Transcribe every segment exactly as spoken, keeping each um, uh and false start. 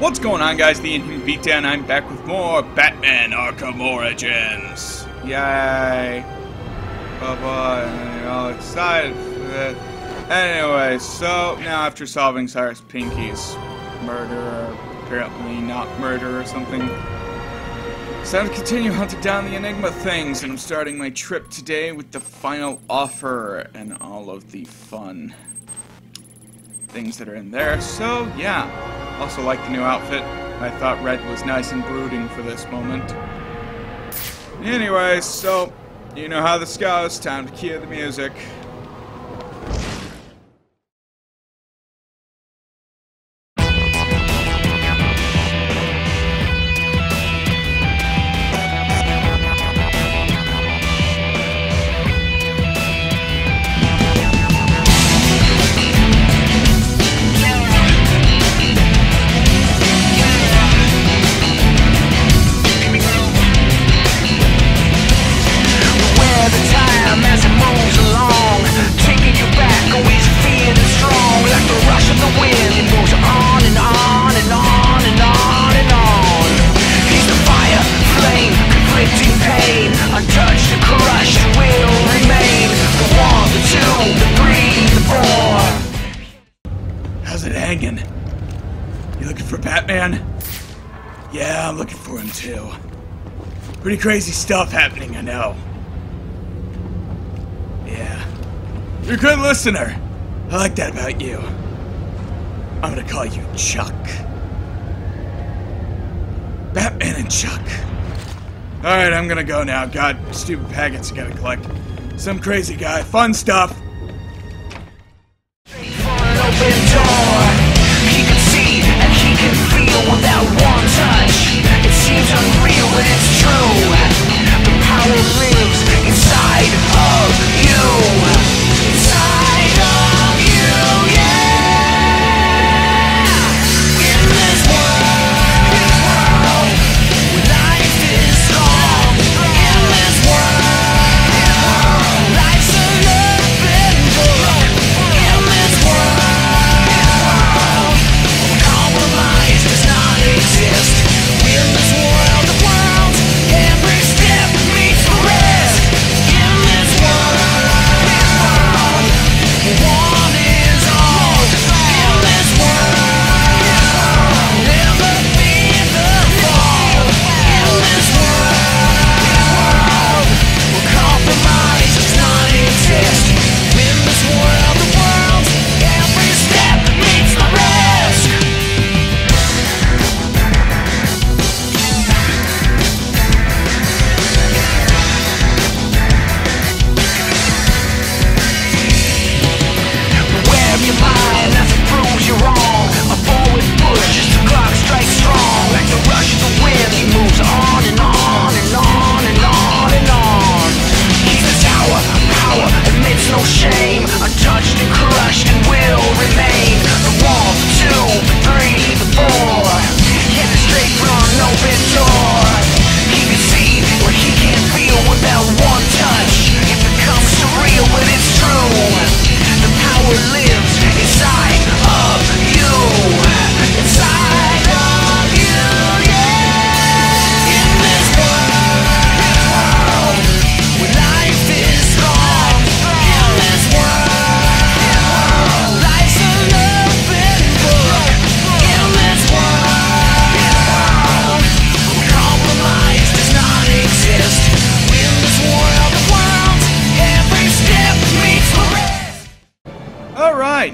What's going on, guys? The Enigma Packets, and I'm back with more Batman Arkham Origins. Yay! Blah blah. And you're all excited for that. Anyway, so now after solving Cyrus Pinky's murder, apparently not murder or something, it's time to continue hunting down the Enigma things, and I'm starting my trip today with the final offer and all of the fun things that are in there. So yeah. Also like the new outfit. I thought red was nice and brooding for this moment. Anyway, so you know how this goes. Time to cue the music. Yeah, I'm looking for him too. Pretty crazy stuff happening, I know. Yeah. You're a good listener. I like that about you. I'm gonna call you Chuck. Batman and Chuck. Alright, I'm gonna go now. God, stupid packets I gotta collect. Some crazy guy. Fun stuff.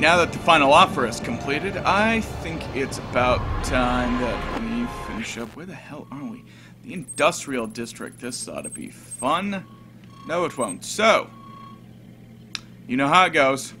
Now that the final offer is completed, I think it's about time that we finish up. Where the hell are we? The Industrial District. This ought to be fun. No, it won't. So, you know how it goes.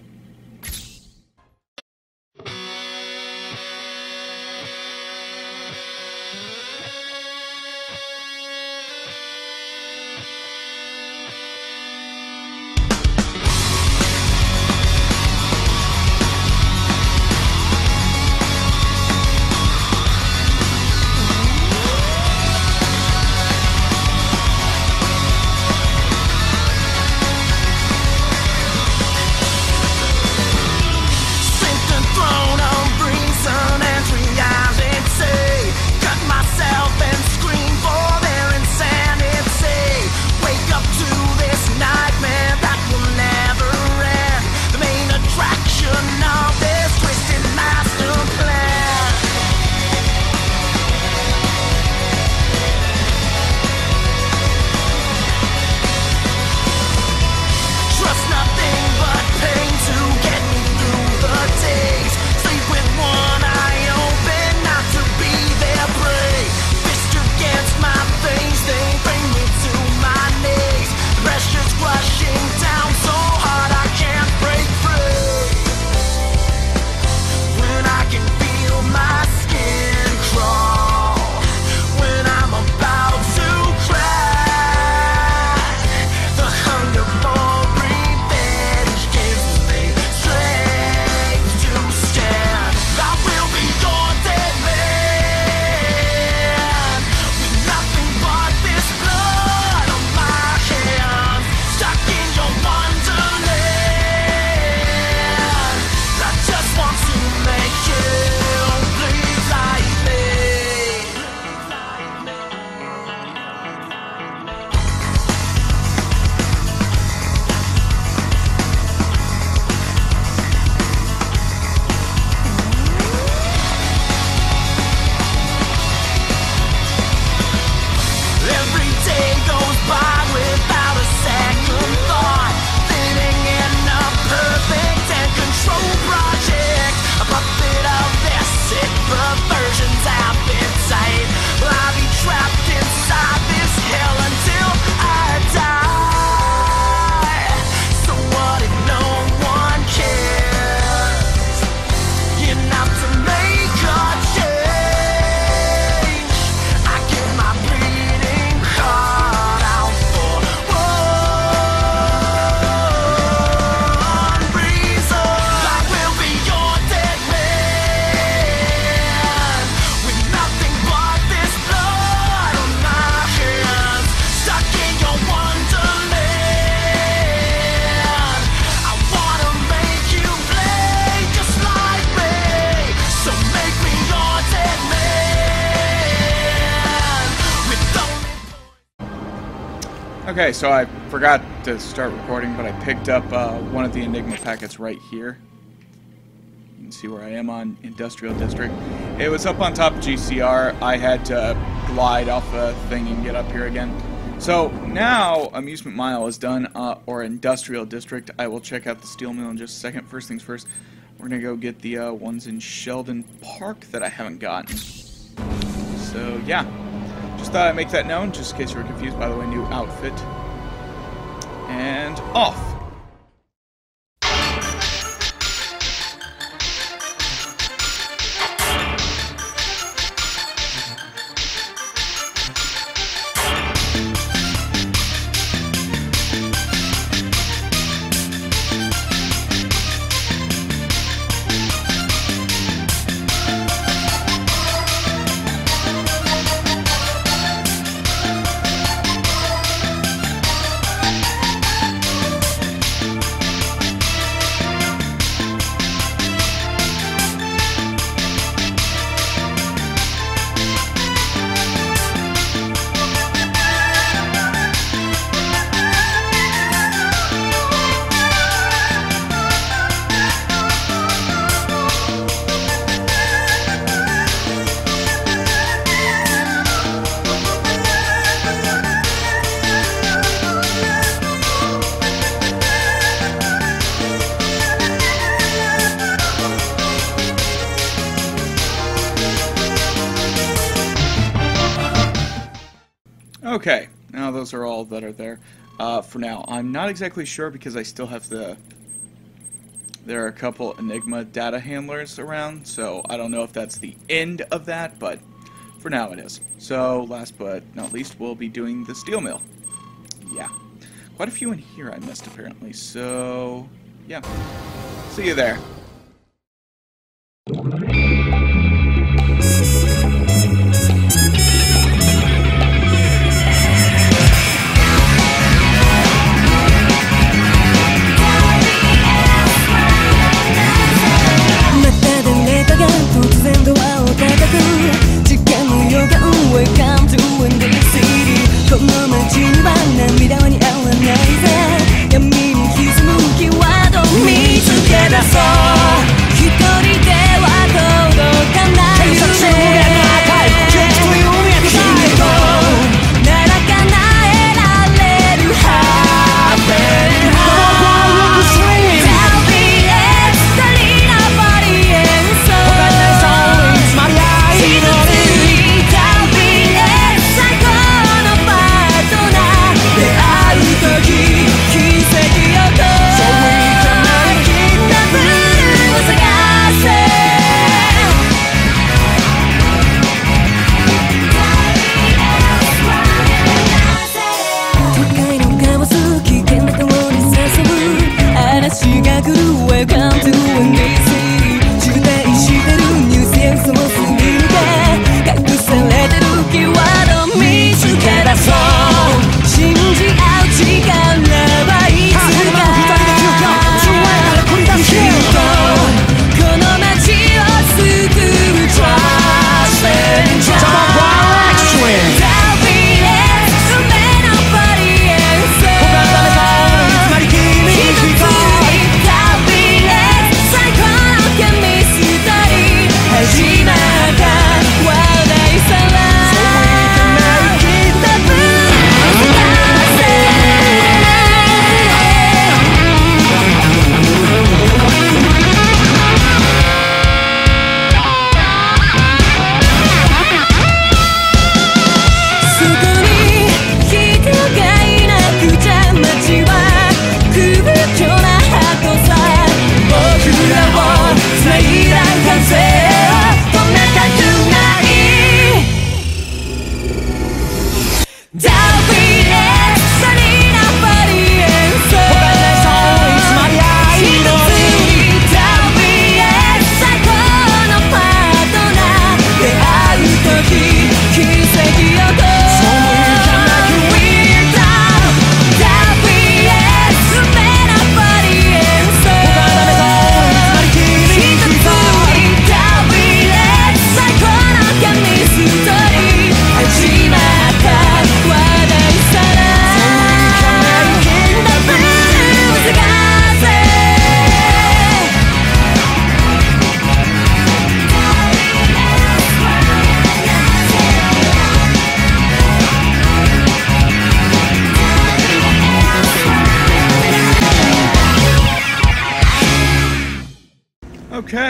Okay, so I forgot to start recording, but I picked up uh, one of the Enigma Packets right here. You can see where I am on Industrial District. It was up on top of G C R. I had to glide off the thing and get up here again. So now Amusement Mile is done, uh, or Industrial District. I will check out the steel mill in just a second. First things first, we're going to go get the uh, ones in Sheldon Park that I haven't gotten. So yeah. Just thought I'd make that known, just in case you were confused by the way, new outfit. And off! Okay, now those are all that are there uh, for now. I'm not exactly sure because I still have the... There are a couple Enigma data handlers around, so I don't know if that's the end of that, but for now it is. So, last but not least, we'll be doing the steel mill. Yeah. Quite a few in here I missed, apparently, so... Yeah. See you there. Me together, so, one人では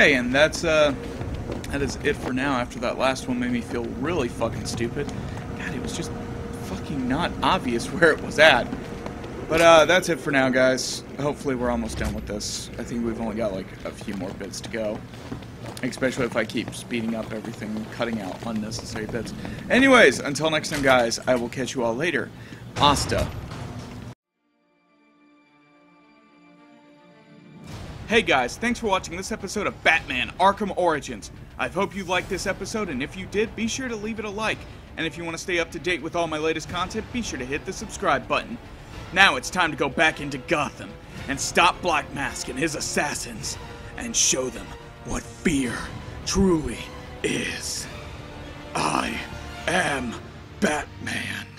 Okay, and that's uh, that is it for now. After that last one made me feel really fucking stupid. God, it was just fucking not obvious where it was at. But uh, that's it for now, guys. Hopefully we're almost done with this. I think we've only got like a few more bits to go. Especially if I keep speeding up everything, cutting out unnecessary bits. Anyways, until next time, guys, I will catch you all later. Hasta. Hey guys, thanks for watching this episode of Batman Arkham Origins. I hope you liked this episode, and if you did, be sure to leave it a like. And if you want to stay up to date with all my latest content, be sure to hit the subscribe button. Now it's time to go back into Gotham and stop Black Mask and his assassins and show them what fear truly is. I am Batman.